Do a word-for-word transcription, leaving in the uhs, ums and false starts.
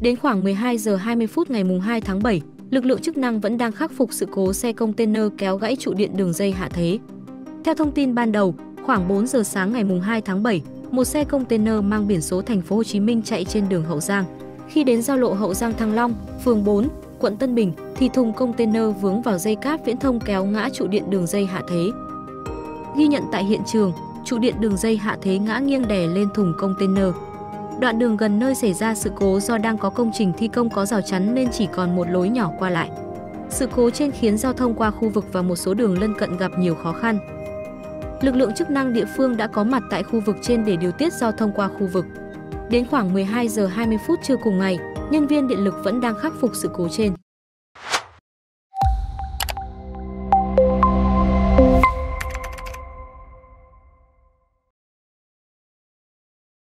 Đến khoảng mười hai giờ hai mươi phút ngày mùng hai tháng bảy, lực lượng chức năng vẫn đang khắc phục sự cố xe container kéo gãy trụ điện đường dây hạ thế. Theo thông tin ban đầu, khoảng bốn giờ sáng ngày mùng hai tháng bảy, một xe container mang biển số thành phố Hồ Chí Minh chạy trên đường Hậu Giang. Khi đến giao lộ Hậu Giang Thăng Long, phường bốn, quận Tân Bình thì thùng container vướng vào dây cáp viễn thông kéo ngã trụ điện đường dây hạ thế. Ghi nhận tại hiện trường, trụ điện đường dây hạ thế ngã nghiêng đè lên thùng container. Đoạn đường gần nơi xảy ra sự cố do đang có công trình thi công có rào chắn nên chỉ còn một lối nhỏ qua lại. Sự cố trên khiến giao thông qua khu vực và một số đường lân cận gặp nhiều khó khăn. Lực lượng chức năng địa phương đã có mặt tại khu vực trên để điều tiết giao thông qua khu vực. Đến khoảng mười hai giờ hai mươi phút trưa cùng ngày, nhân viên điện lực vẫn đang khắc phục sự cố trên.